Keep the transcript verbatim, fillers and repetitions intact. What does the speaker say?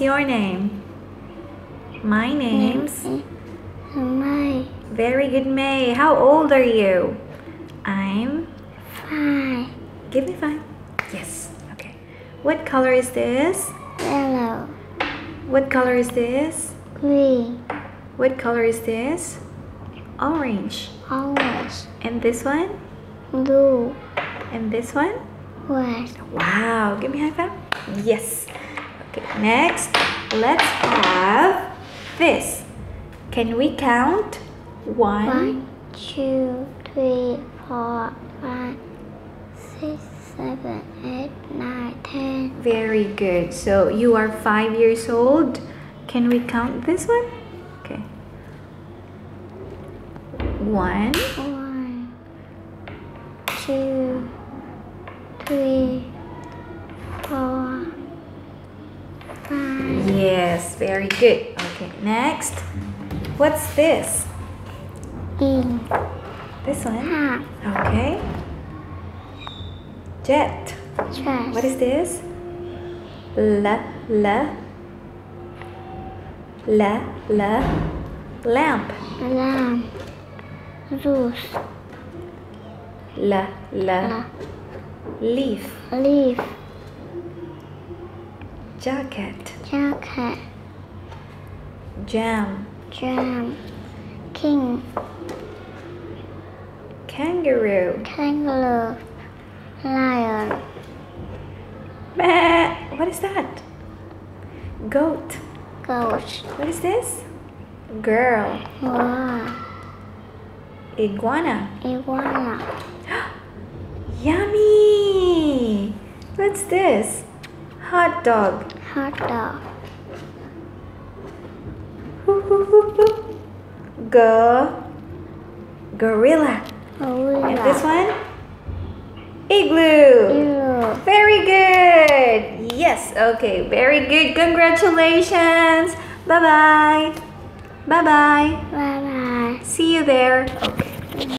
What's your name? My name's May. Very good, May. How old are you? I'm five. Give me five. Yes. Okay. What color is this? Yellow. What color is this? Green. What color is this? Orange. Orange. And this one? Blue. And this one? Red. Wow. Give me a high five. Yes. Okay. Next, let's have this. Can we count? One, one two, three, four, five, six, seven, eight, nine, ten. Very good. So you are five years old. Can we count this one? Okay. One, one, two, three, four, five. Yes, very good. Okay, next. What's this? In. This one? Hat. Okay. Jet. Dress. What is this? La, la. La, la. Lamp. Lamp. Rose. La, la, la. Leaf. Leaf. Jacket. Jacket. Jam. Jam. King. Kangaroo. Kangaroo. Lion. Bah. What is that? Goat. Goat. What is this? Girl. Wow. Iguana. Iguana. Yummy! What's this? Hot dog. Hot dog. Go. Gorilla. Gorilla. And this one? Igloo. Igloo. Very good. Yes. Okay. Very good. Congratulations. Bye-bye. Bye-bye. Bye-bye. See you there. Okay.